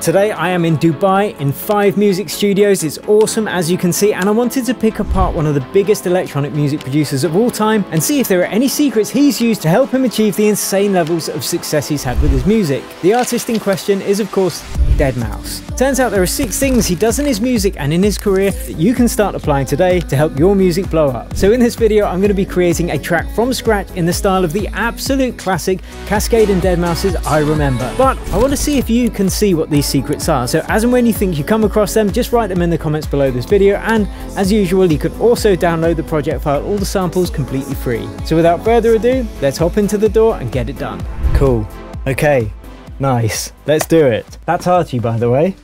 Today I am in Dubai in Five Music Studios. It's awesome, as you can see, and I wanted to pick apart one of the biggest electronic music producers of all time and see if there are any secrets he's used to help him achieve the insane levels of success he's had with his music. The artist in question is, of course, Deadmau5. Turns out there are 6 things he does in his music and in his career that you can start applying today to help your music blow up. So in this video, I'm going to be creating a track from scratch in the style of the absolute classic Cascade and Deadmau5's I Remember. But I want to see if you can see what these secrets are, so as and when you think you come across them, just write them in the comments below this video, and as usual you can also download the project file, all the samples completely free. So without further ado, let's hop into the door and get it done. Cool. Okay. Nice. Let's do it. That's Archie, by the way.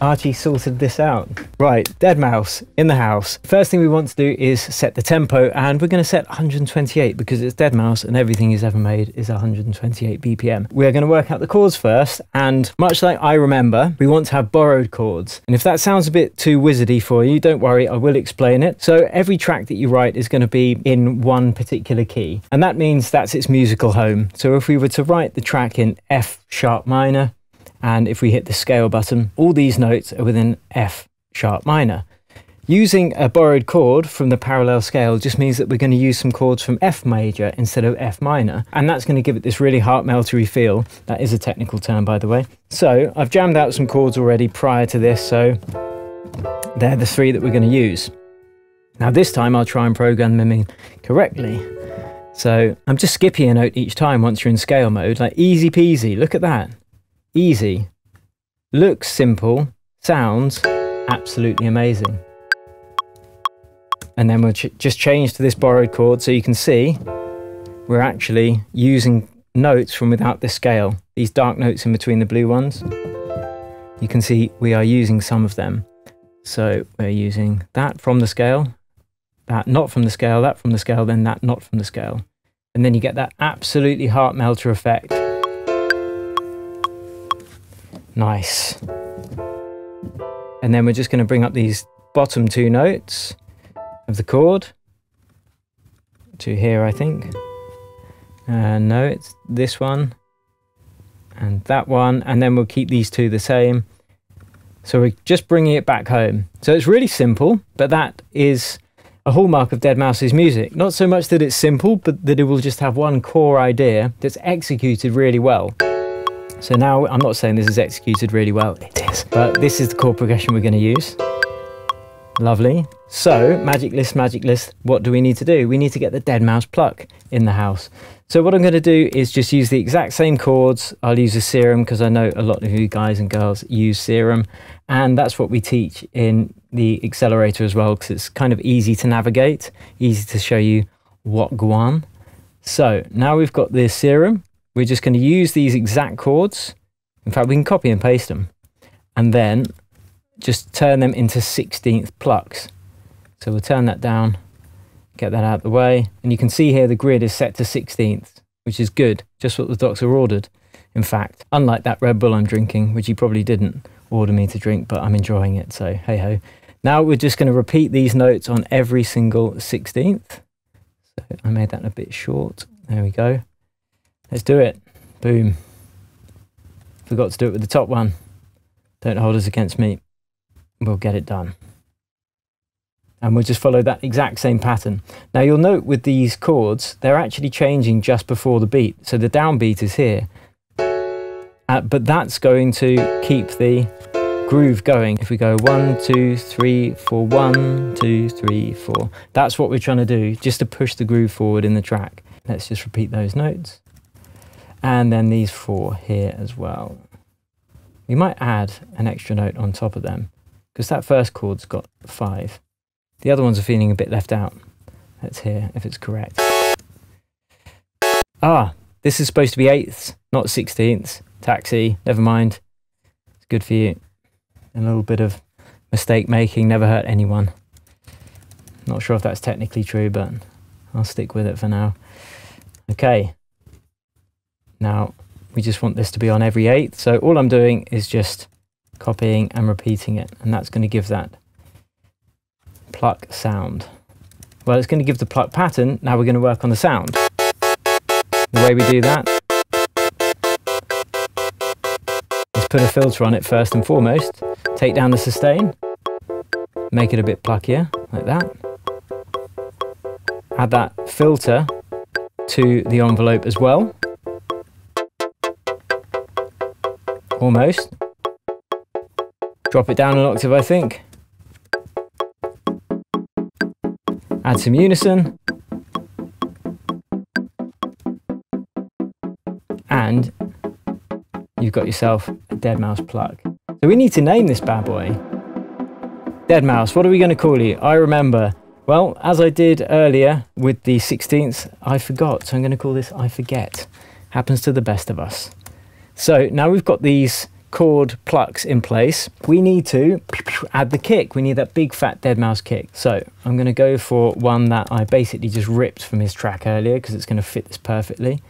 Archie sorted this out. Right, Deadmau5 in the house. First thing we want to do is set the tempo, and we're going to set 128 because it's Deadmau5 and everything he's ever made is 128 BPM. We're going to work out the chords first, and much like I Remember, we want to have borrowed chords. And if that sounds a bit too wizardy for you, don't worry, I will explain it. So every track that you write is going to be in one particular key, and that means that's its musical home. So if we were to write the track in F sharp minor, and if we hit the scale button, all these notes are within F sharp minor. Using a borrowed chord from the parallel scale just means that we're going to use some chords from F major instead of F minor, and that's going to give it this really heart-meltery feel. That is a technical term, by the way. So I've jammed out some chords already prior to this, so they're the 3 that we're going to use. Now this time I'll try and program them in correctly. So I'm just skipping a note each time once you're in scale mode, like easy peasy, look at that. Easy, looks simple, sounds absolutely amazing. And then we'll just change to this borrowed chord, so you can see we're actually using notes from without the scale. These dark notes in between the blue ones, you can see we are using some of them. So we're using that from the scale, that not from the scale, that from the scale, then that not from the scale. And then you get that absolutely heart-melter effect. Nice. And then we're just going to bring up these bottom 2 notes of the chord to here, I think. No, it's this one and that one. And then we'll keep these 2 the same. So we're just bringing it back home. So it's really simple, but that is a hallmark of Deadmau5's music. Not so much that it's simple, but that it will just have one core idea that's executed really well. So now, I'm not saying this is executed really well, it is, but this is the chord progression we're going to use. Lovely. So, magic list, what do we need to do? We need to get the Deadmau5 pluck in the house. So what I'm going to do is just use the exact same chords. I'll use a Serum because I know a lot of you guys and girls use Serum, and that's what we teach in the accelerator as well, because it's kind of easy to navigate, easy to show you what go on. So now we've got the Serum. We're just going to use these exact chords. In fact, we can copy and paste them and then just turn them into 16th plucks. So we'll turn that down, get that out of the way. And you can see here the grid is set to 16th, which is good. Just what the doctor ordered, in fact. Unlike that Red Bull I'm drinking, which he probably didn't order me to drink, but I'm enjoying it, so hey-ho. Now we're just going to repeat these notes on every single 16th. So I made that a bit short. There we go. Let's do it. Boom. Forgot to do it with the top one. Don't hold us against me. We'll get it done. And we'll just follow that exact same pattern. Now you'll note with these chords, they're actually changing just before the beat. So the downbeat is here. But that's going to keep the groove going. If we go 1, 2, 3, 4, 1, 2, 3, 4. That's what we're trying to do, just to push the groove forward in the track. Let's just repeat those notes. And then these 4 here as well. We might add an extra note on top of them because that first chord's got 5. The other ones are feeling a bit left out. Let's hear if it's correct. Ah, this is supposed to be 8ths, not 16ths. Taxi, never mind. It's good for you. A little bit of mistake making never hurt anyone. Not sure if that's technically true, but I'll stick with it for now. Okay. Now, we just want this to be on every 8th, so all I'm doing is just copying and repeating it, and that's going to give that pluck sound. Well, it's going to give the pluck pattern. Now we're going to work on the sound. The way we do that is put a filter on it first and foremost, take down the sustain, make it a bit pluckier, like that. Add that filter to the envelope as well. Almost. Drop it down an octave, I think. Add some unison. And you've got yourself a Deadmau5 plug. So we need to name this bad boy. Deadmau5, what are we going to call you? I Remember. Well, as I did earlier with the 16th, I forgot. So I'm going to call this I Forget. Happens to the best of us. So now we've got these chord plucks in place. We need to add the kick. We need that big fat Deadmau5 kick. So I'm going to go for one that I basically just ripped from his track earlier because it's going to fit this perfectly.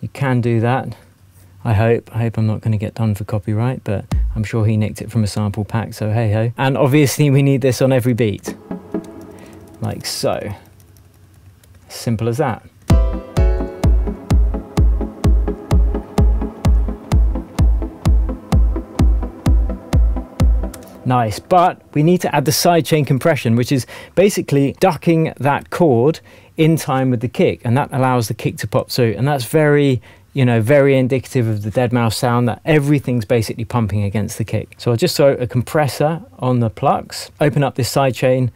You can do that. I hope I'm not going to get done for copyright, but I'm sure he nicked it from a sample pack, so hey ho. And obviously we need this on every beat. Like so. Simple as that. Nice, but we need to add the sidechain compression, which is basically ducking that chord in time with the kick, and that allows the kick to pop through, and that's very, you know, very indicative of the Deadmau5 sound, that everything's basically pumping against the kick. So I'll just throw a compressor on the plucks, open up this sidechain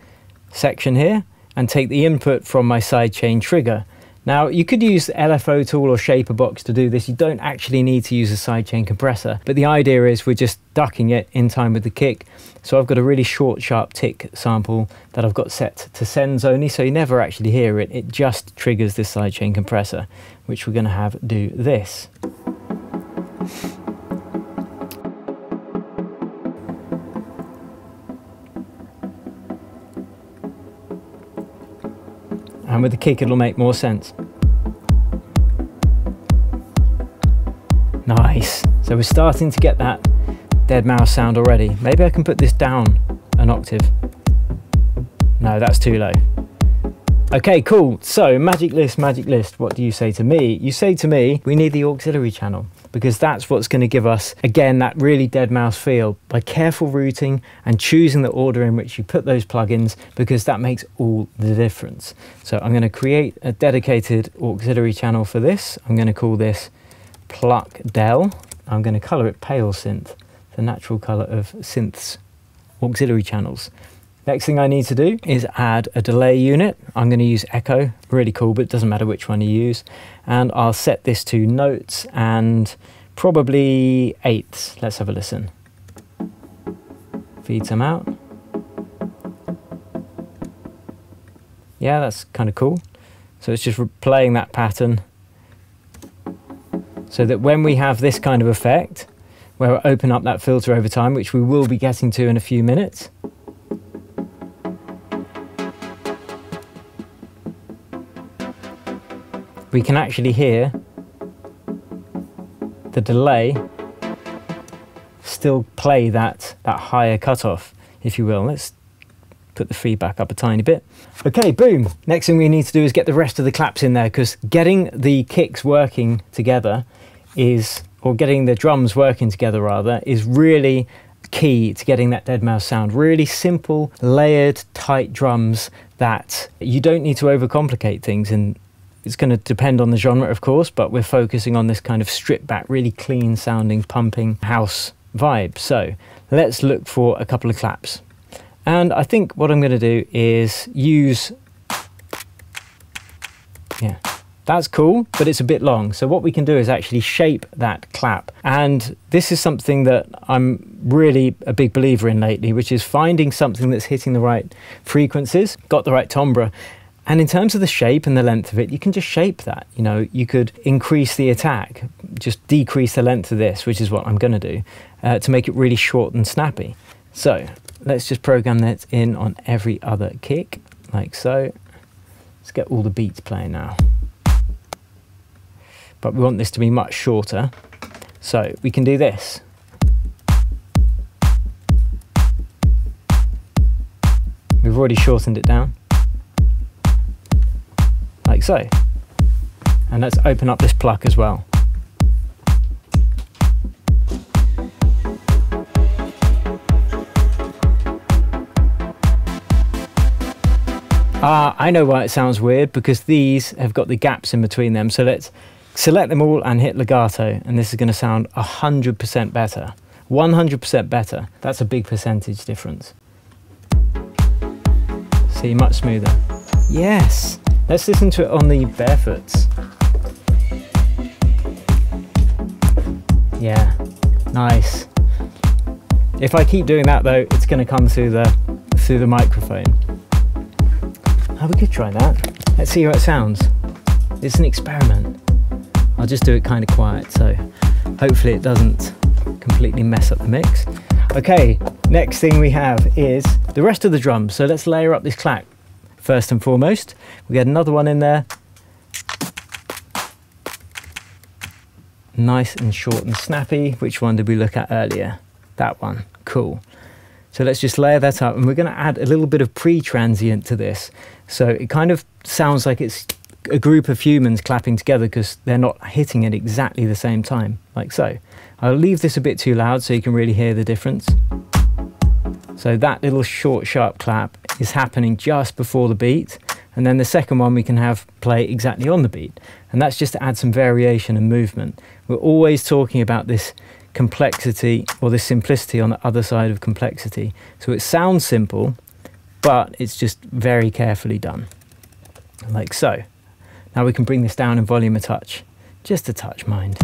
section here, and take the input from my sidechain trigger. Now, you could use the LFO tool or shaper box to do this. You don't actually need to use a sidechain compressor, but the idea is we're just ducking it in time with the kick. So I've got a really short, sharp tick sample that I've got set to sends only, so you never actually hear it. It just triggers this sidechain compressor, which we're going to have do this. And with the kick, it'll make more sense. Nice. So we're starting to get that Deadmau5 sound already. Maybe I can put this down an octave. No, that's too low. Okay, cool. So magic list. What do you say to me? You say to me, we need the auxiliary channel, because that's what's going to give us, again, that really Deadmau5 feel by careful routing and choosing the order in which you put those plugins, because that makes all the difference. So I'm going to create a dedicated auxiliary channel for this. I'm going to call this Pluck Del. I'm going to color it Pale Synth, the natural color of synths, auxiliary channels. Next thing I need to do is add a delay unit. I'm going to use echo, really cool, but it doesn't matter which one you use. And I'll set this to notes and probably eighths. Let's have a listen. Feed some out. Yeah, that's kind of cool. So it's just playing that pattern so that when we have this kind of effect, where I open up that filter over time, which we will be getting to in a few minutes, we can actually hear the delay still play that higher cutoff, if you will. Let's put the feedback up a tiny bit. Okay, boom. Next thing we need to do is get the rest of the claps in there, because getting the kicks working together is, or getting the drums working together rather, is really key to getting that Deadmau5 sound. Really simple, layered, tight drums that you don't need to overcomplicate things in. It's going to depend on the genre, of course, but we're focusing on this kind of stripped back, really clean sounding, pumping house vibe. So let's look for a couple of claps. And I think what I'm going to do is use, yeah, that's cool, but it's a bit long. So what we can do is actually shape that clap. And this is something that I'm really a big believer in lately, which is finding something that's hitting the right frequencies, got the right timbre. And in terms of the shape and the length of it, you can just shape that. You know, you could increase the attack, just decrease the length of this, which is what I'm going to do, to make it really short and snappy. So let's just program that in on every other kick, like so. Let's get all the beats playing now. But we want this to be much shorter, so we can do this. We've already shortened it down. Like so. And let's open up this pluck as well. I know why it sounds weird, because these have got the gaps in between them. So let's select them all and hit legato, and this is going to sound 100% better. 100% better. That's a big percentage difference. See, much smoother. Yes. Let's listen to it on the barefoots. Yeah, nice. If I keep doing that though, it's going to come through the microphone. Oh, we could try that. Let's see how it sounds. It's an experiment. I'll just do it kind of quiet, so hopefully it doesn't completely mess up the mix. Okay, next thing we have is the rest of the drums. So let's layer up this clack. First and foremost, we get another one in there. Nice and short and snappy. Which one did we look at earlier? That one. Cool. So let's just layer that up, and we're going to add a little bit of pre-transient to this. So it kind of sounds like it's a group of humans clapping together because they're not hitting at exactly the same time, like so. I'll leave this a bit too loud so you can really hear the difference. So that little short, sharp clap is happening just before the beat, and then the second one we can have play exactly on the beat. And that's just to add some variation and movement. We're always talking about this complexity, or this simplicity on the other side of complexity. So it sounds simple, but it's just very carefully done, like so. Now we can bring this down and volume a touch, just a touch, mind.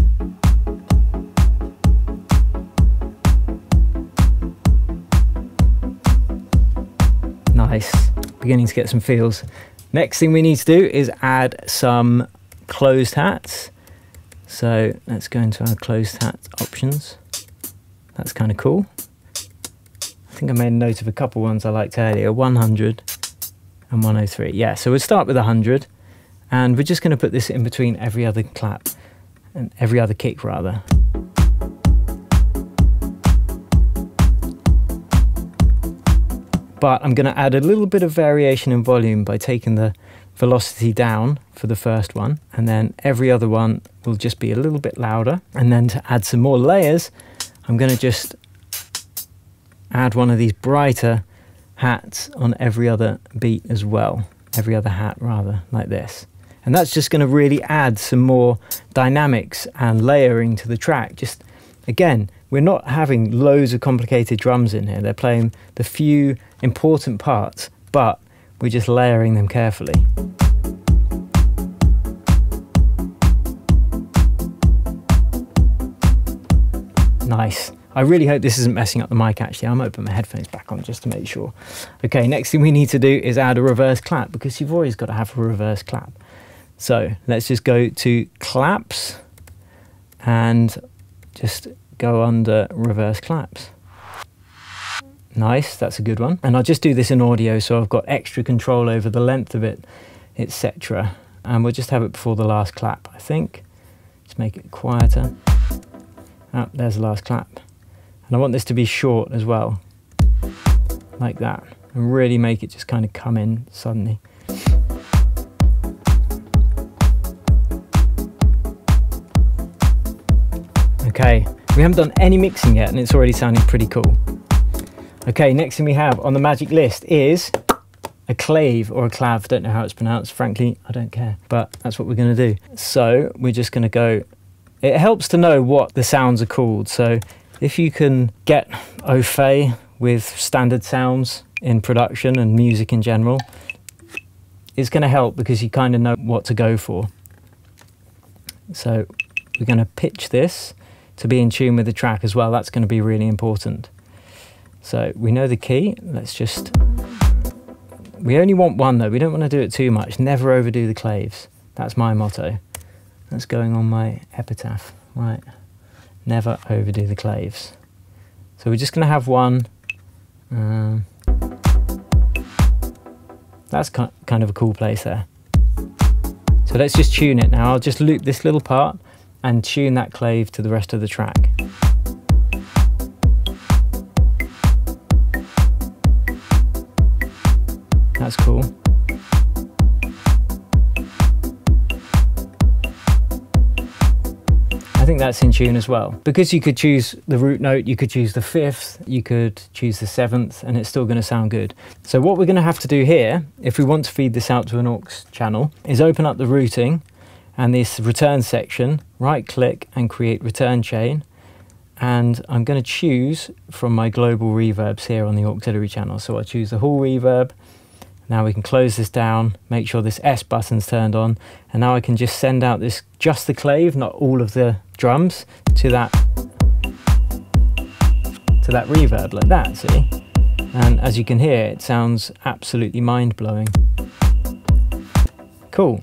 Nice, beginning to get some feels. Next thing we need to do is add some closed hats. So let's go into our closed hat options. That's kind of cool. I think I made a note of a couple ones I liked earlier, 100 and 103. Yeah, so we'll start with 100, and we're just going to put this in between every other clap and every other kick rather. But I'm going to add a little bit of variation in volume by taking the velocity down for the first one, and then every other one will just be a little bit louder. And then to add some more layers, I'm going to just add one of these brighter hats on every other beat as well, every other hat rather, like this. And that's just going to really add some more dynamics and layering to the track. Just again, we're not having loads of complicated drums in here. They're playing the few important parts, but we're just layering them carefully. Nice. I really hope this isn't messing up the mic actually. I'm going to put my headphones back on just to make sure. Okay, next thing we need to do is add a reverse clap, because you've always got to have a reverse clap. So let's just go to claps and just go under reverse claps. Nice, that's a good one. And I'll just do this in audio so I've got extra control over the length of it, etc. And we'll just have it before the last clap, I think. Just make it quieter. Oh, there's the last clap. And I want this to be short as well, like that. And really make it just kind of come in suddenly. Okay, we haven't done any mixing yet and it's already sounding pretty cool. Okay, next thing we have on the magic list is a clave or a clav. Don't know how it's pronounced. Frankly, I don't care, but that's what we're going to do. So we're just going to go. It helps to know what the sounds are called. So if you can get au fait with standard sounds in production and music in general, it's going to help because you kind of know what to go for. So we're going to pitch this to be in tune with the track as well. That's going to be really important. So we know the key, let's just, we only want one though, we don't want to do it too much, never overdo the claves, that's my motto. That's going on my epitaph, right, never overdo the claves. So we're just going to have one, that's kind of a cool place there. So let's just tune it now, I'll just loop this little part and tune that clave to the rest of the track. That's cool. And I think that's in tune as well. Because you could choose the root note, you could choose the fifth, you could choose the seventh, and it's still going to sound good. So what we're going to have to do here, if we want to feed this out to an aux channel, is open up the routing and this return section, right click and create return chain. And I'm going to choose from my global reverbs here on the auxiliary channel. So I'll choose the hall reverb. Now we can close this down, make sure this S button's turned on, and now I can just send out this, just the clave, not all of the drums, to that reverb like that, see? And as you can hear, it sounds absolutely mind-blowing. Cool.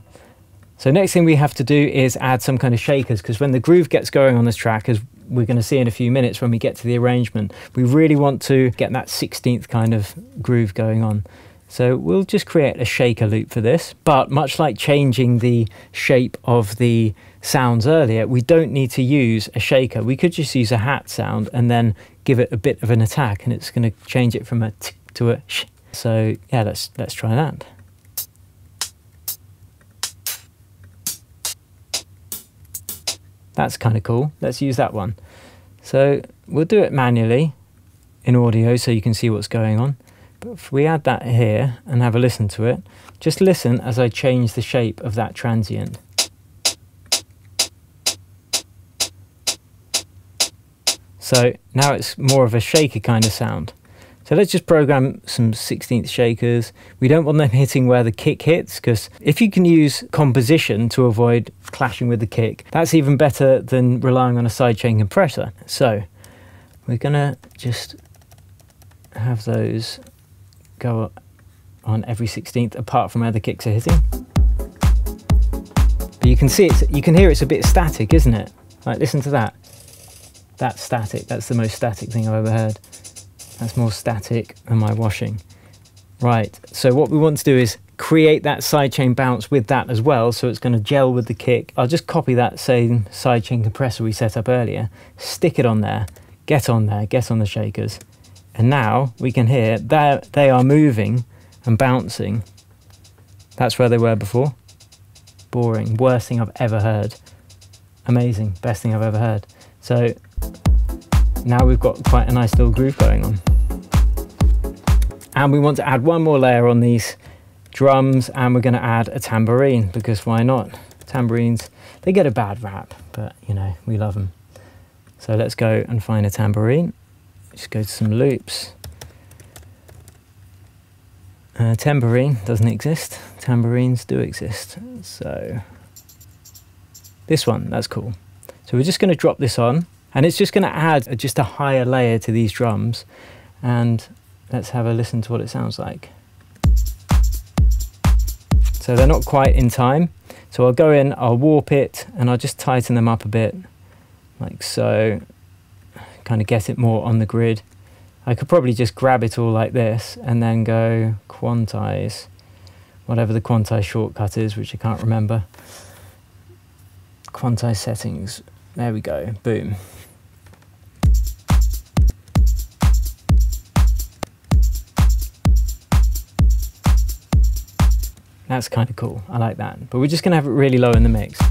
So next thing we have to do is add some kind of shakers, because when the groove gets going on this track, as we're going to see in a few minutes when we get to the arrangement, we really want to get that 16th kind of groove going on. So we'll just create a shaker loop for this, but much like changing the shape of the sounds earlier, we don't need to use a shaker. We could just use a hat sound and then give it a bit of an attack, and it's going to change it from a t to a sh. So yeah, let's try that. That's kind of cool. Let's use that one. So we'll do it manually in audio so you can see what's going on. But if we add that here and have a listen to it, just listen as I change the shape of that transient. So now it's more of a shaker kind of sound. So let's just program some 16th shakers. We don't want them hitting where the kick hits, because if you can use composition to avoid clashing with the kick, that's even better than relying on a sidechain compressor. So we're gonna just have those go on every 16th apart from where the kicks are hitting. But you can see it's, you can hear it's a bit static, isn't it? Like, listen to that. That's static. That's the most static thing I've ever heard. That's more static than my washing. Right, so what we want to do is create that sidechain bounce with that as well, so it's going to gel with the kick. I'll just copy that same sidechain compressor we set up earlier, stick it on there, get on the shakers. And now we can hear that they are moving and bouncing. That's where they were before. Boring. Worst thing I've ever heard. Amazing. Best thing I've ever heard. So now we've got quite a nice little groove going on. And we want to add one more layer on these drums, and we're going to add a tambourine, because why not? Tambourines, they get a bad rap, but you know, we love them. So let's go and find a tambourine. Just go to some loops. Tambourine doesn't exist. Tambourines do exist. So this one, that's cool. So we're just going to drop this on, and it's just going to add just a higher layer to these drums. And let's have a listen to what it sounds like. So they're not quite in time. So I'll go in, I'll warp it, and I'll just tighten them up a bit, like so. Kind of get it more on the grid. I could probably just grab it all like this and then go quantize, whatever the quantize shortcut is, which I can't remember. Quantize settings, there we go, boom. That's kind of cool, I like that. But we're just gonna have it really low in the mix.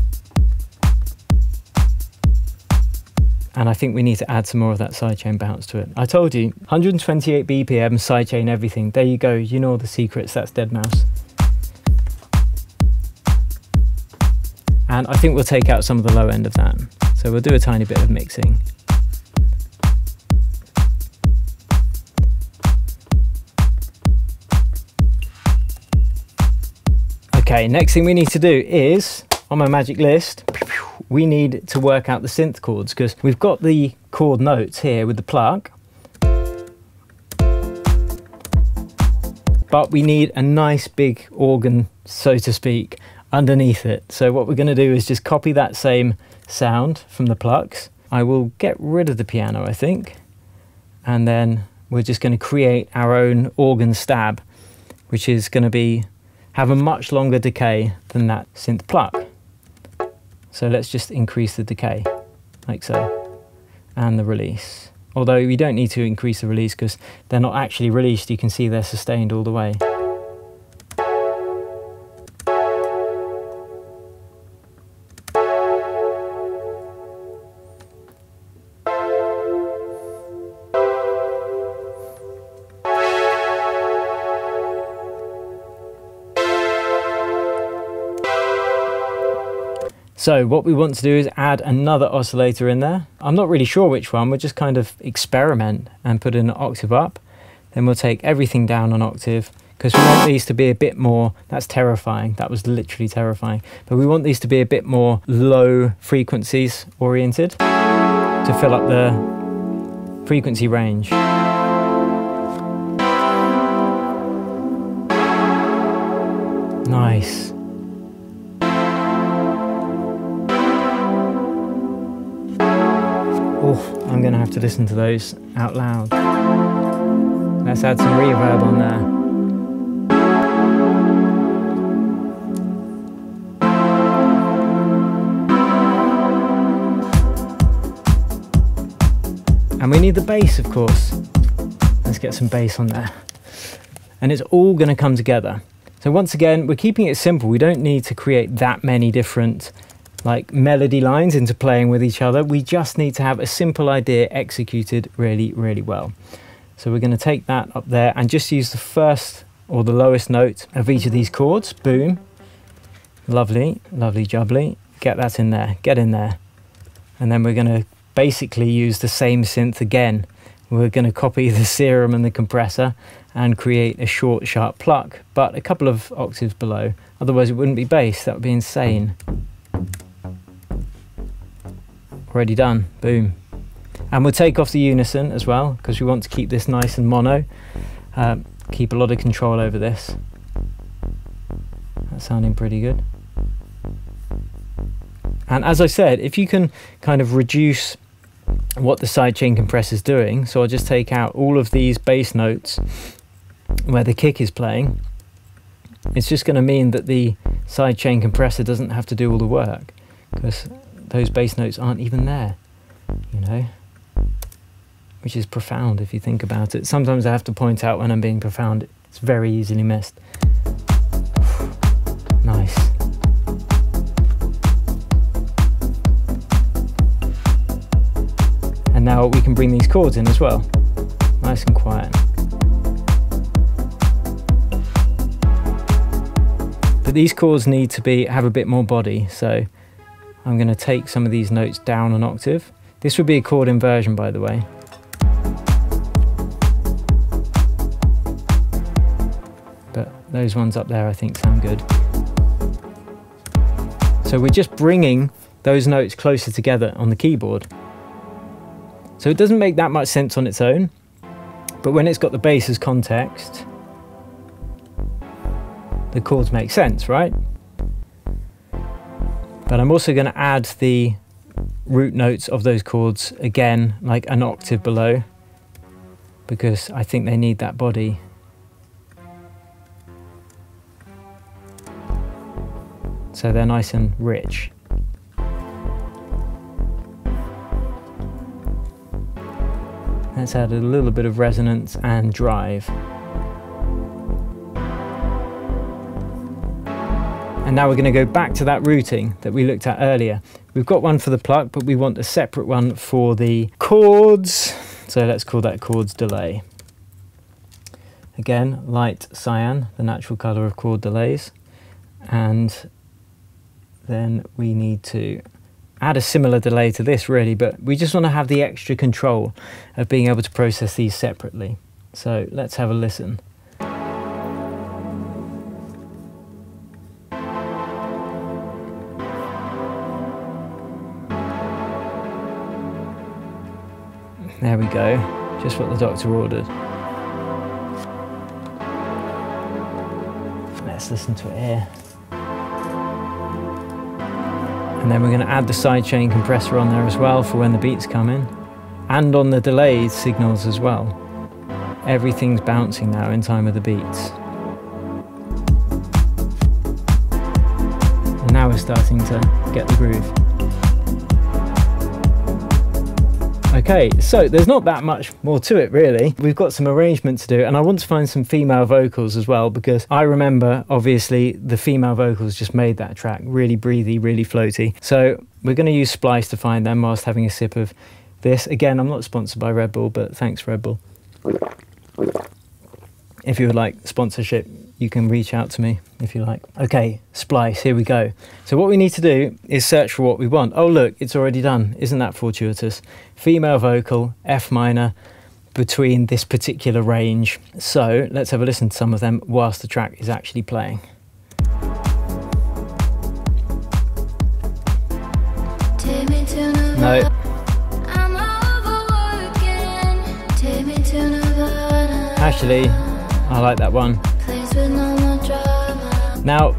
And I think we need to add some more of that sidechain bounce to it. I told you, 128 BPM, sidechain everything. There you go, you know all the secrets, that's Deadmau5. And I think we'll take out some of the low end of that. So we'll do a tiny bit of mixing. Okay, next thing we need to do is, on my magic list, we need to work out the synth chords, because we've got the chord notes here with the pluck, but we need a nice big organ, so to speak, underneath it. So what we're going to do is just copy that same sound from the plucks. I will get rid of the piano, I think, and then we're just going to create our own organ stab, which is going to have a much longer decay than that synth pluck. So let's just increase the decay, like so, and the release. Although we don't need to increase the release because they're not actually released, you can see they're sustained all the way. So what we want to do is add another oscillator in there. I'm not really sure which one, we'll just kind of experiment and put an octave up. Then we'll take everything down an octave because we want these to be a bit more, that's terrifying, that was literally terrifying. But we want these to be a bit more low frequencies oriented to fill up the frequency range. Nice. Oh, I'm gonna have to listen to those out loud. Let's add some reverb on there. And we need the bass, of course. Let's get some bass on there. And it's all going to come together. So once again, we're keeping it simple. We don't need to create that many different like melody lines into playing with each other. We just need to have a simple idea executed really, really well. So we're going to take that up there and just use the first or the lowest note of each of these chords. Boom. Lovely, lovely jubbly. Get that in there, get in there. And then we're going to basically use the same synth again. We're going to copy the Serum and the compressor and create a short sharp pluck, but a couple of octaves below, otherwise it wouldn't be bass, that would be insane. Already done, boom. And we'll take off the unison as well because we want to keep this nice and mono, keep a lot of control over this. That's sounding pretty good. And as I said, if you can kind of reduce what the sidechain compressor is doing, so I'll just take out all of these bass notes where the kick is playing, it's just going to mean that the sidechain compressor doesn't have to do all the work because those bass notes aren't even there, you know, which is profound if you think about it. Sometimes I have to point out when I'm being profound, it's very easily missed. Nice. And now we can bring these chords in as well, nice and quiet. But these chords need to have a bit more body, so I'm going to take some of these notes down an octave. This would be a chord inversion, by the way. But those ones up there I think sound good. So we're just bringing those notes closer together on the keyboard. So it doesn't make that much sense on its own, but when it's got the bass as context, the chords make sense, right? But I'm also going to add the root notes of those chords again, like an octave below, because I think they need that body. So they're nice and rich. Let's add a little bit of resonance and drive. And now we're going to go back to that routing that we looked at earlier. We've got one for the pluck, but we want a separate one for the chords. So let's call that chords delay. Again, light cyan, the natural colour of chord delays. And then we need to add a similar delay to this really, but we just want to have the extra control of being able to process these separately. So let's have a listen. There we go, just what the doctor ordered. Let's listen to it here. And then we're going to add the sidechain compressor on there as well for when the beats come in. And on the delayed signals as well. Everything's bouncing now in time with the beats. And now we're starting to get the groove. Okay, so there's not that much more to it really. We've got some arrangement to do and I want to find some female vocals as well because I Remember, obviously, the female vocals just made that track really breathy, really floaty. So we're going to use Splice to find them whilst having a sip of this. Again, I'm not sponsored by Red Bull, but thanks Red Bull. If you would like sponsorship, you can reach out to me if you like. Okay, Splice, here we go. So what we need to do is search for what we want. Oh look, it's already done. Isn't that fortuitous? Female vocal, F minor, between this particular range. So let's have a listen to some of them whilst the track is actually playing. No. Actually, I like that one. Now,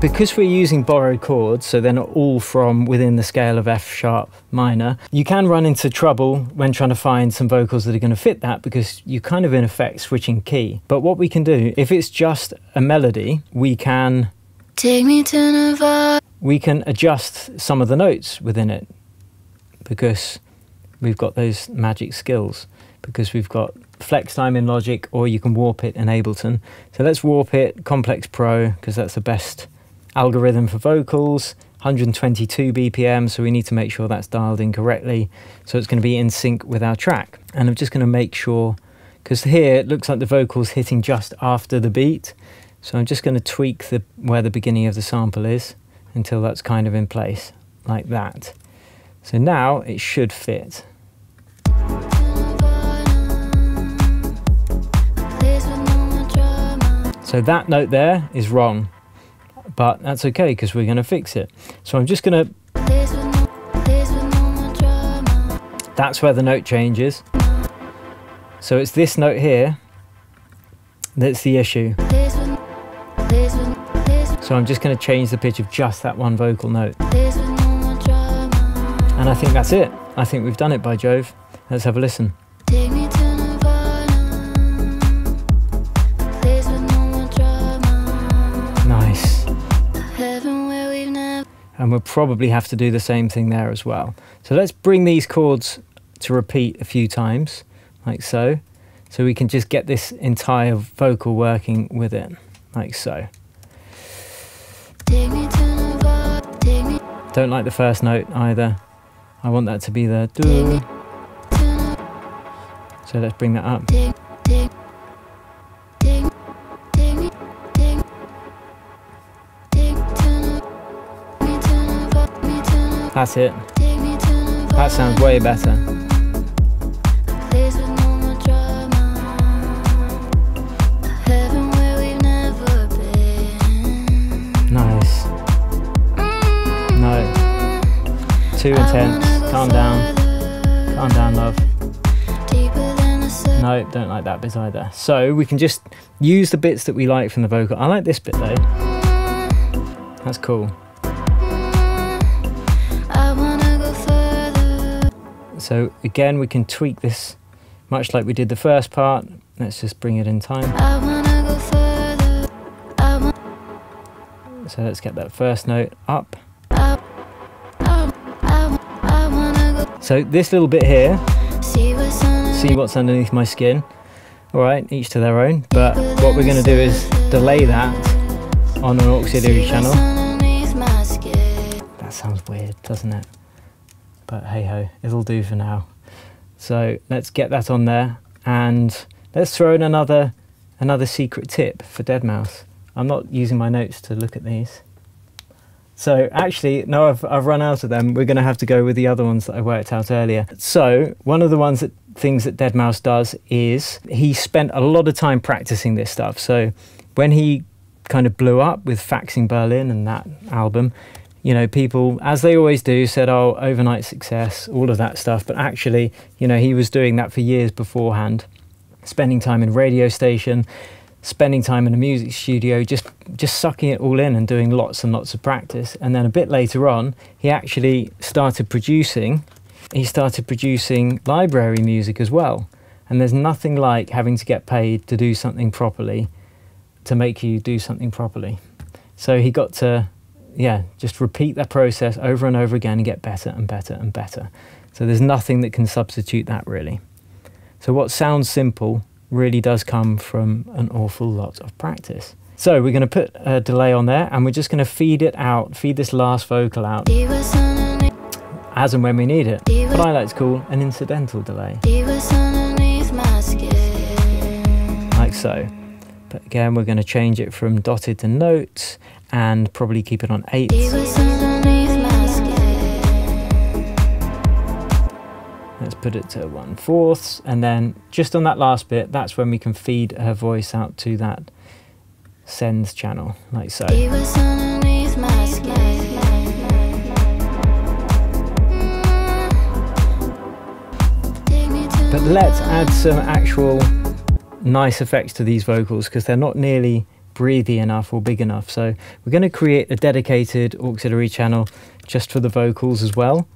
because we're using borrowed chords, so they're not all from within the scale of F sharp minor, you can run into trouble when trying to find some vocals that are going to fit that, because you're kind of in effect switching key. But what we can do, if it's just a melody, we can take me to Nevada. We can adjust some of the notes within it, because we've got those magic skills, because we've got flex time in Logic, or you can warp it in Ableton. So let's warp it, Complex Pro, because that's the best algorithm for vocals, 122 BPM, so we need to make sure that's dialed in correctly, so it's going to be in sync with our track. And I'm just going to make sure, because here it looks like the vocal's hitting just after the beat, so I'm just going to tweak where the beginning of the sample is until that's kind of in place, like that. So now it should fit. So that note there is wrong, but that's okay because we're going to fix it. So I'm just going to... That's where the note changes. So it's this note here that's the issue. So I'm just going to change the pitch of just that one vocal note. And I think that's it. I think we've done it, by Jove. Let's have a listen. And we'll probably have to do the same thing there as well. So let's bring these chords to repeat a few times, like so. So we can just get this entire vocal working with it, like so. Don't like the first note either. I want that to be the do. So let's bring that up. That's it. That sounds way better. Nice. No. Too intense. Calm down. Calm down, love. No, don't like that bit either. So we can just use the bits that we like from the vocal. I like this bit though. That's cool. So again, we can tweak this much like we did the first part. Let's just bring it in time. So let's get that first note up. So this little bit here, see what's underneath my skin. All right, each to their own. But what we're going to do is delay that on an auxiliary channel. That sounds weird, doesn't it? But hey ho, it'll do for now. So let's get that on there, and let's throw in another secret tip for Deadmau5. I'm not using my notes to look at these. So actually, no, I've run out of them. We're gonna have to go with the other ones that I worked out earlier. So one of the things that Deadmau5 does is he spent a lot of time practicing this stuff. So when he kind of blew up with Faxing Berlin and that album, you know, people, as they always do, said, oh, overnight success, all of that stuff. But actually, you know, he was doing that for years beforehand, spending time in a radio station, spending time in a music studio, just sucking it all in and doing lots and lots of practice. And then a bit later on, he actually started producing. He started producing library music as well. And there's nothing like having to get paid to do something properly, to make you do something properly. So he got to... yeah, just repeat that process over and over again and get better and better and better. So there's nothing that can substitute that, really. So what sounds simple really does come from an awful lot of practice. So we're going to put a delay on there, and we're just going to feed it out, feed this last vocal out as and when we need it. What I like to call an incidental delay. Like so. But again, we're going to change it from dotted to notes and probably keep it on 8ths. Let's put it to 1/4, and then just on that last bit, that's when we can feed her voice out to that send channel, like so. But let's add some actual nice effects to these vocals, because they're not nearly breathy enough or big enough. So we're going to create a dedicated auxiliary channel just for the vocals as well,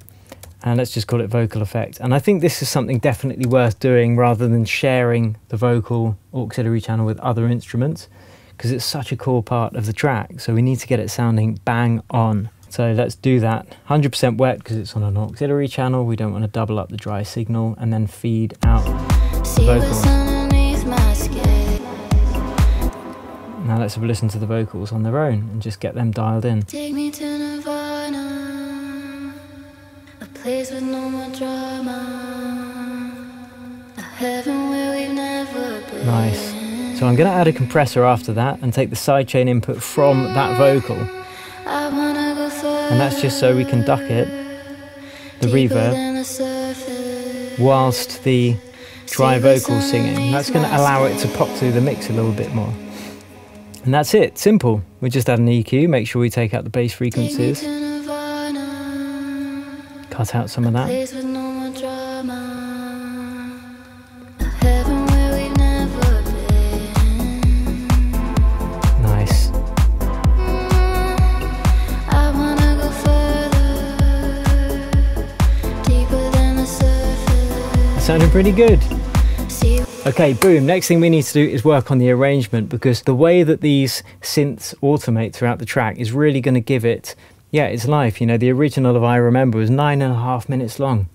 and let's just call it vocal effect. And I think this is something definitely worth doing rather than sharing the vocal auxiliary channel with other instruments, because it's such a core part of the track, so we need to get it sounding bang on. So let's do that 100% wet, because it's on an auxiliary channel. We don't want to double up the dry signal and then feed out the vocals. Now let's have a listen to the vocals on their own and just get them dialed in. Take me to Nirvana, a place with no more drama, a heaven where we've never been. Nice. So I'm going to add a compressor after that and take the sidechain input from that vocal. And that's just so we can duck it, the reverb, whilst the dry vocal singing. That's going to allow it to pop through the mix a little bit more. And that's it, simple. We just add an EQ, make sure we take out the bass frequencies. Cut out some of that. Nice. That sounded pretty good. Okay, boom, next thing we need to do is work on the arrangement, because the way that these synths automate throughout the track is really going to give it, yeah, its life. You know, the original of I Remember was 9.5 minutes long.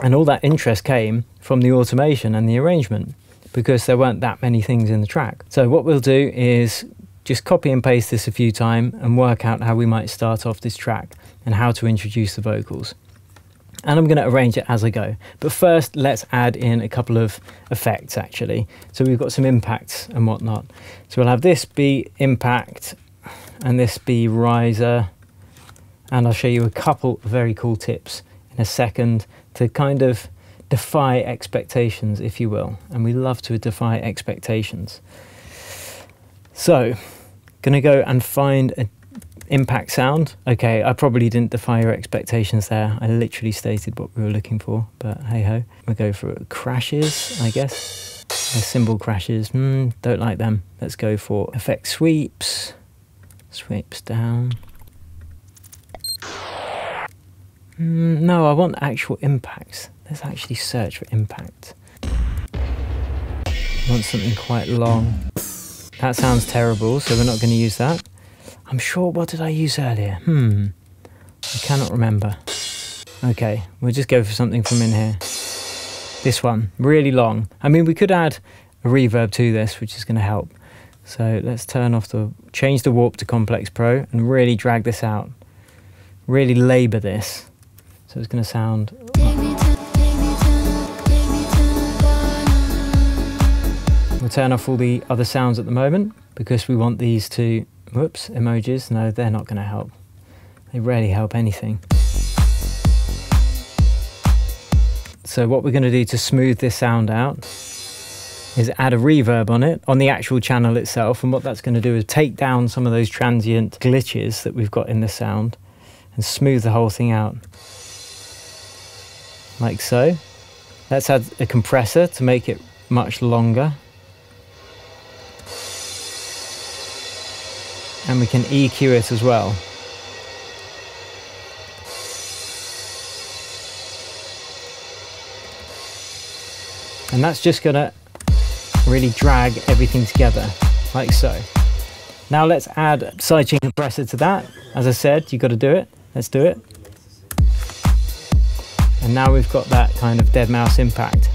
And all that interest came from the automation and the arrangement, because there weren't that many things in the track. So what we'll do is just copy and paste this a few times and work out how we might start off this track and how to introduce the vocals. And I'm going to arrange it as I go. But first, let's add in a couple of effects, actually. So we've got some impacts and whatnot. So we'll have this be impact and this be riser. And I'll show you a couple of very cool tips in a second to kind of defy expectations, if you will. And we love to defy expectations. So going to go and find a impact sound. Okay, I probably didn't defy your expectations there. I literally stated what we were looking for, but hey ho. We'll go for crashes, I guess. The cymbal crashes, don't like them. Let's go for effect sweeps. Sweeps down. No, I want actual impacts. Let's actually search for impact. I want something quite long. That sounds terrible, so we're not going to use that. I'm sure, what did I use earlier? I cannot remember. Okay, we'll just go for something from in here. This one, really long. I mean, we could add a reverb to this, which is going to help. So let's turn off the, change the warp to Complex Pro and really drag this out. Really labour this. So it's going to sound... We'll turn off all the other sounds at the moment because we want these to... Whoops, emojis, no, they're not going to help. They rarely help anything. So what we're going to do to smooth this sound out is add a reverb on it, on the actual channel itself, and what that's going to do is take down some of those transient glitches that we've got in the sound and smooth the whole thing out. Like so. Let's add a compressor to make it much longer. And we can EQ it as well. And that's just gonna really drag everything together, like so. Now let's add a sidechain compressor to that. As I said, you gotta do it. Let's do it. And now we've got that kind of Deadmau5 impact.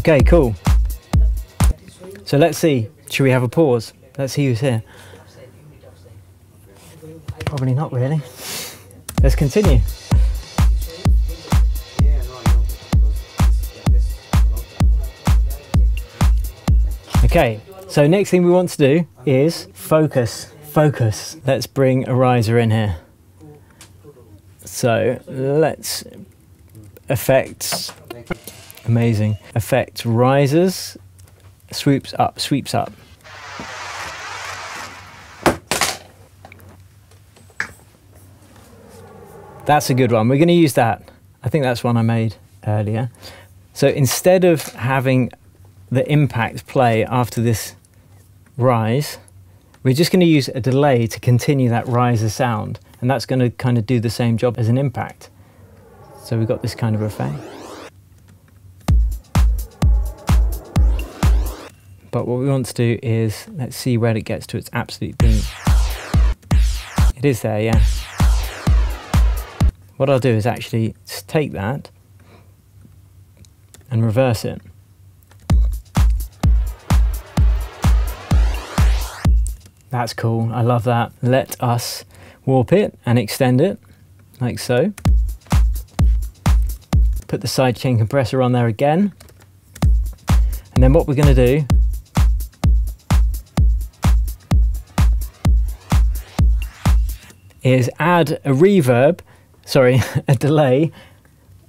Okay, cool. So let's see, should we have a pause? Let's see who's here. Probably not really. Let's continue. Okay, so next thing we want to do is focus. Let's bring a riser in here. So let's effects, amazing. Effects, risers, sweeps up. That's a good one. We're going to use that. I think that's one I made earlier. So instead of having the impact play after this rise, we're just going to use a delay to continue that riser sound, and that's going to kind of do the same job as an impact. So we've got this kind of effect, but what we want to do is, let's see where it gets to its absolute peak. It is there, yeah. What I'll do is actually take that and reverse it. That's cool, I love that. Let us warp it and extend it, like so. Put the sidechain compressor on there again. And then what we're gonna do is add a reverb, sorry, a delay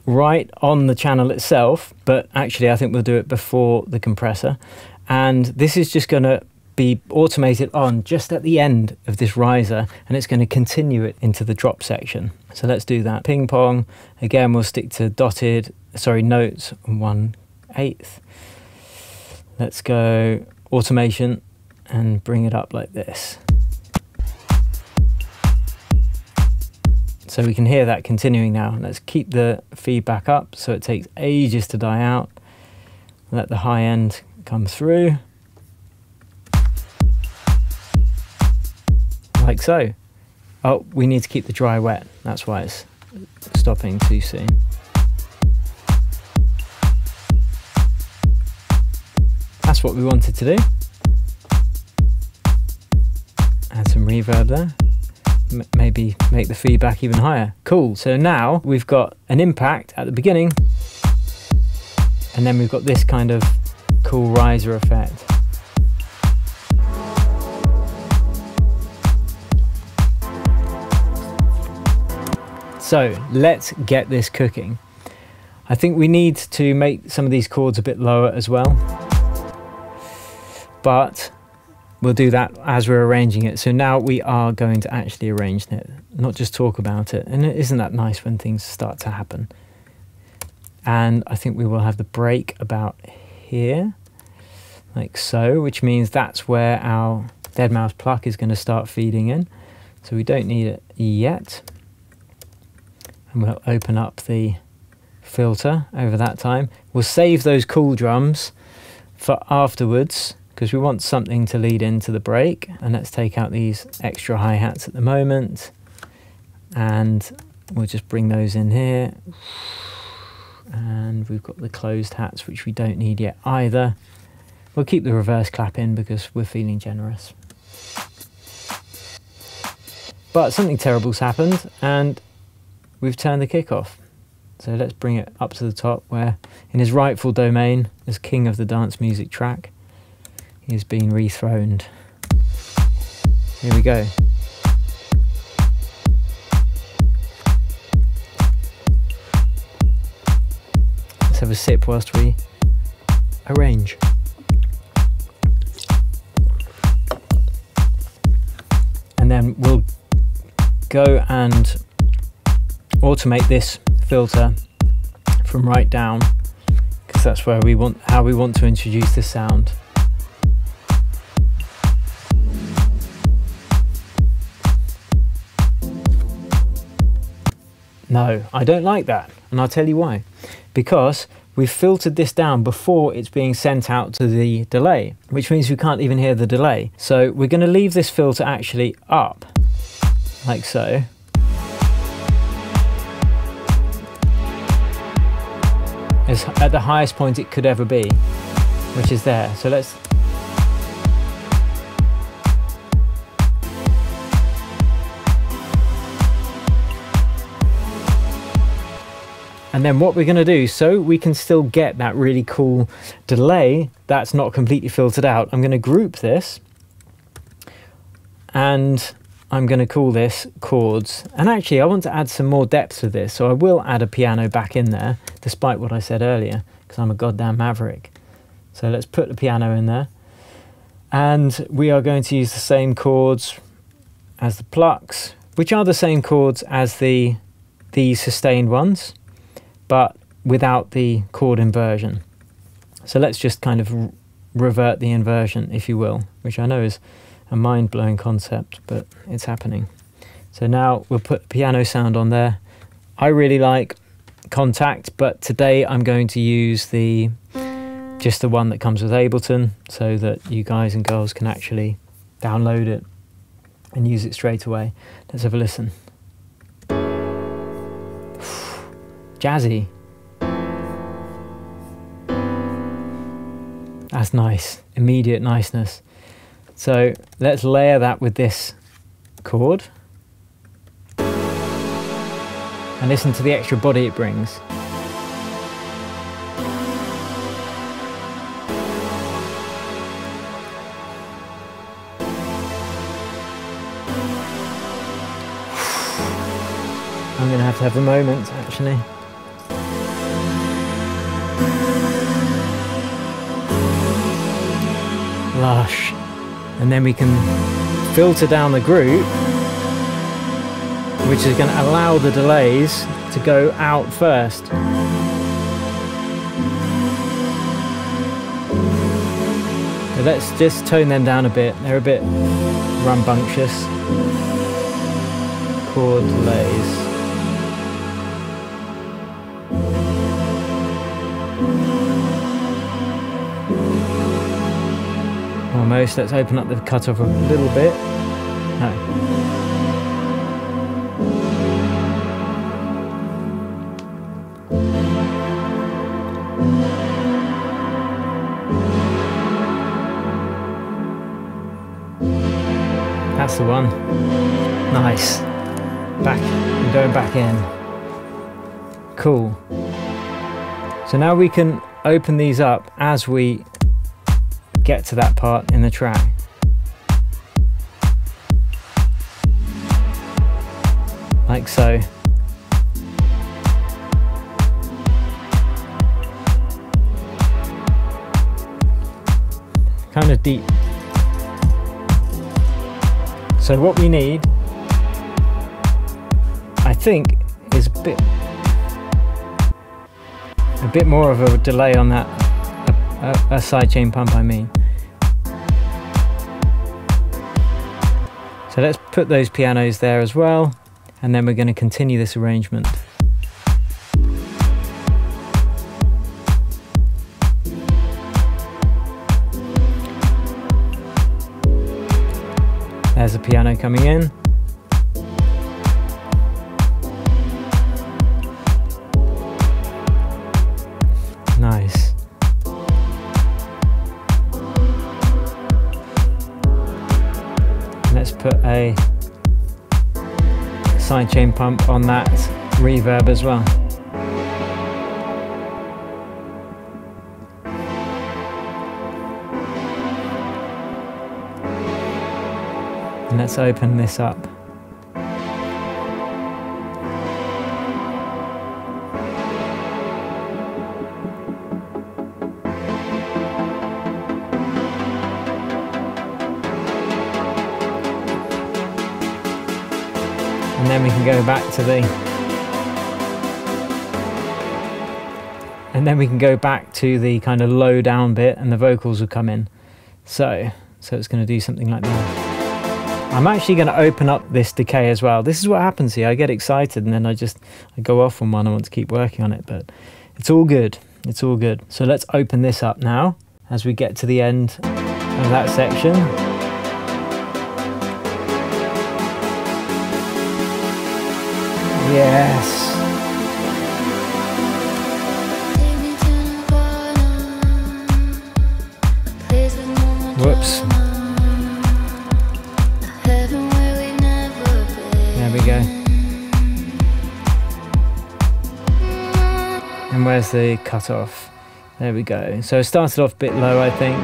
right on the channel itself, but actually I think we'll do it before the compressor. And this is just gonna be automated on just at the end of this riser, and it's gonna continue it into the drop section. So let's do that. Ping pong, again we'll stick to dotted, sorry, notes, 1/8. Let's go automation and bring it up like this. So we can hear that continuing now. Let's keep the feedback up so it takes ages to die out. Let the high end come through. Like so. Oh, we need to keep the dry wet. That's why it's stopping too soon. That's what we wanted to do. Add some reverb there. Maybe make the feedback even higher. Cool, so now we've got an impact at the beginning, and then we've got this kind of cool riser effect. So let's get this cooking. I think we need to make some of these chords a bit lower as well, but we'll do that as we're arranging it. So now we are going to actually arrange it, not just talk about it. And isn't that nice when things start to happen? And I think we will have the break about here, like so, which means that's where our Deadmau5 pluck is going to start feeding in. So we don't need it yet. And we'll open up the filter over that time. We'll save those cool drums for afterwards, because we want something to lead into the break. And let's take out these extra hi-hats at the moment, and we'll just bring those in here. And we've got the closed hats, which we don't need yet either. We'll keep the reverse clap in because we're feeling generous. But something terrible's happened and we've turned the kick off. So let's bring it up to the top where, in his rightful domain as king of the dance music track, is being rethroned. Here we go. Let's have a sip whilst we arrange. And then we'll go and automate this filter from right down, because that's where we want, how we want to introduce the sound. No, I don't like that, and I'll tell you why. Because we've filtered this down before it's being sent out to the delay, which means we can't even hear the delay. So we're going to leave this filter actually up, like so. It's at the highest point it could ever be, which is there. So let's... And then what we're going to do, so we can still get that really cool delay that's not completely filtered out, I'm going to group this and I'm going to call this chords. And actually I want to add some more depth to this, so I will add a piano back in there, despite what I said earlier, because I'm a goddamn maverick. So let's put the piano in there. And we are going to use the same chords as the plucks, which are the same chords as the sustained ones, but without the chord inversion. So let's just kind of revert the inversion, if you will, which I know is a mind-blowing concept, but it's happening. So now we'll put the piano sound on there. I really like Kontakt, but today I'm going to use just the one that comes with Ableton, so that you guys and girls can actually download it and use it straight away. Let's have a listen. Jazzy. That's nice, immediate niceness. So let's layer that with this chord and listen to the extra body it brings. I'm going to have a moment, actually. Lush. And then we can filter down the group, which is going to allow the delays to go out first. So let's just tone them down a bit. They're a bit rambunctious. Chord delays. Almost. Let's open up the cutoff a little bit. No. That's the one. Nice. Back. I'm going back in. Cool. So now we can open these up as we get to that part in the track. Like so. Kind of deep. So what we need, I think, is a bit more of a delay on that, a sidechain pump, I mean. So let's put those pianos there as well, and then we're going to continue this arrangement. There's the piano coming in. Nice. Let's put a sidechain pump on that reverb as well. And let's open this up. Then we can go back to the kind of low down bit, and the vocals will come in. So it's going to do something like that. I'm actually going to open up this decay as well. This is what happens here. I get excited and then I go off on one. I want to keep working on it, but it's all good. It's all good. So let's open this up now as we get to the end of that section. Yes. Whoops. There we go. And where's the cutoff? There we go. So it started off a bit low, I think.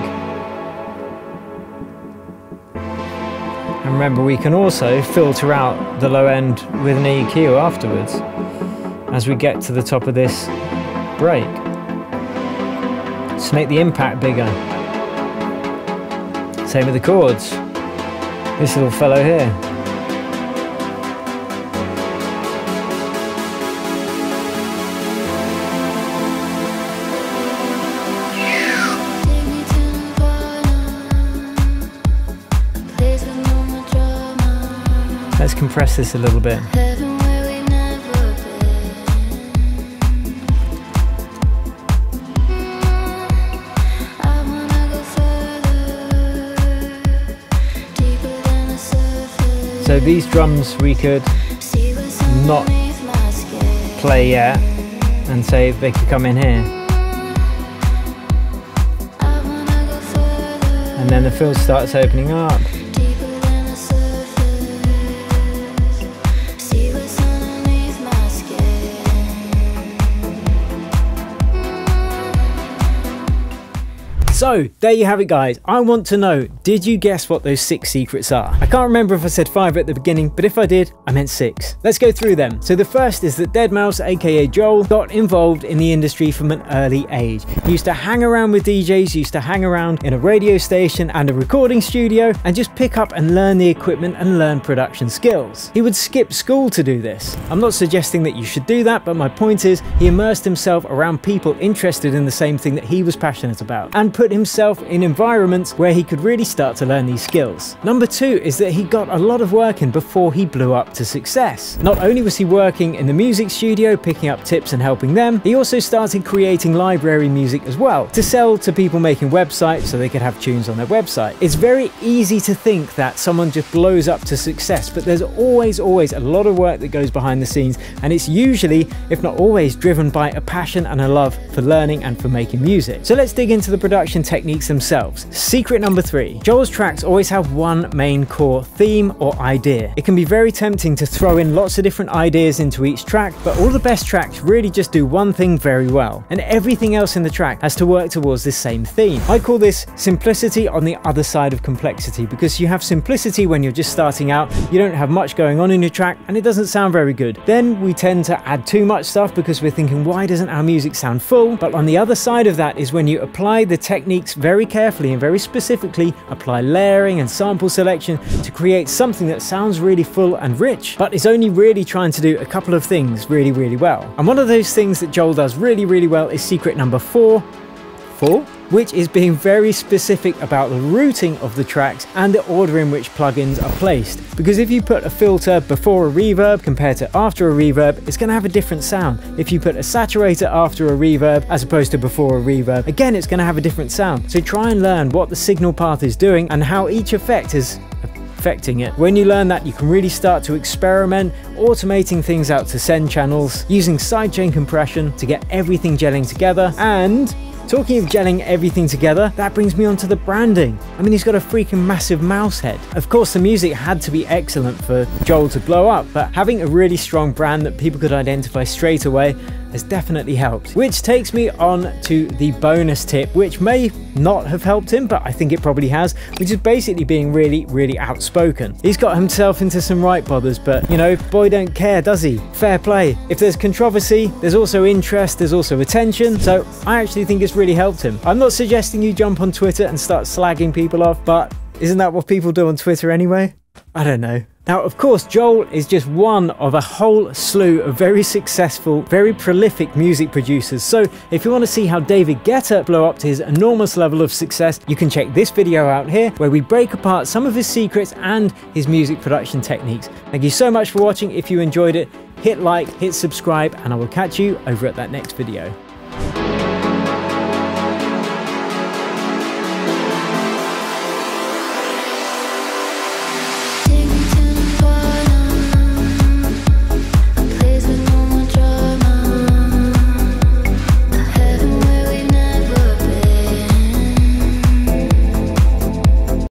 And remember, we can also filter out the low end with an EQ afterwards as we get to the top of this break. Just make the impact bigger. Same with the chords. This little fellow here. Let's compress this a little bit. So these drums we could not play yet and say they could come in here. And then the fill starts opening up. So there you have it, guys. I want to know, did you guess what those 6 secrets are? I can't remember if I said 5 at the beginning, but if I did, I meant 6. Let's go through them. So the first is that Deadmau5, aka Joel, got involved in the industry from an early age. He used to hang around with DJs, he used to hang around in a radio station and a recording studio, and just pick up and learn the equipment and learn production skills. He would skip school to do this. I'm not suggesting that you should do that, but my point is, he immersed himself around people interested in the same thing that he was passionate about, and put himself in environments where he could really start to learn these skills. Number 2 is that he got a lot of work in before he blew up to success. Not only was he working in the music studio, picking up tips and helping them, he also started creating library music as well, to sell to people making websites so they could have tunes on their website. It's very easy to think that someone just blows up to success, but there's always a lot of work that goes behind the scenes, and it's usually, if not always, driven by a passion and a love for learning and for making music. So let's dig into the production techniques themselves. Secret number 3. Joel's tracks always have one main core theme or idea. It can be very tempting to throw in lots of different ideas into each track, but all the best tracks really just do one thing very well, and everything else in the track has to work towards this same theme. I call this simplicity on the other side of complexity, because you have simplicity when you're just starting out, you don't have much going on in your track, and it doesn't sound very good. Then we tend to add too much stuff because we're thinking, why doesn't our music sound full? But on the other side of that is when you apply the techniques very carefully and very specifically, apply layering and sample selection to create something that sounds really full and rich, but is only really trying to do a couple of things really well. And one of those things that Joel does really well is secret number 4, which is being very specific about the routing of the tracks and the order in which plugins are placed. Because if you put a filter before a reverb compared to after a reverb, it's going to have a different sound. If you put a saturator after a reverb as opposed to before a reverb, again, it's going to have a different sound. So try and learn what the signal path is doing and how each effect is affecting it. When you learn that, you can really start to experiment, automating things out to send channels, using sidechain compression to get everything gelling together. And talking of gelling everything together, that brings me on to the branding. I mean, he's got a freaking massive mouse head. Of course, the music had to be excellent for Joel to blow up, but having a really strong brand that people could identify straight away has definitely helped. Which takes me on to the bonus tip, which may not have helped him, but I think it probably has, which is basically being really outspoken. He's got himself into some right bothers, but you know, boy don't care, does he? Fair play. If there's controversy, there's also interest, there's also attention, so I actually think it's really helped him. I'm not suggesting you jump on Twitter and start slagging people off, but isn't that what people do on Twitter anyway? I don't know. Now, of course, Joel is just one of a whole slew of very successful, very prolific music producers. So if you want to see how David Guetta blew up to his enormous level of success, you can check this video out here, where we break apart some of his secrets and his music production techniques. Thank you so much for watching. If you enjoyed it, hit like, hit subscribe, and I will catch you over at that next video.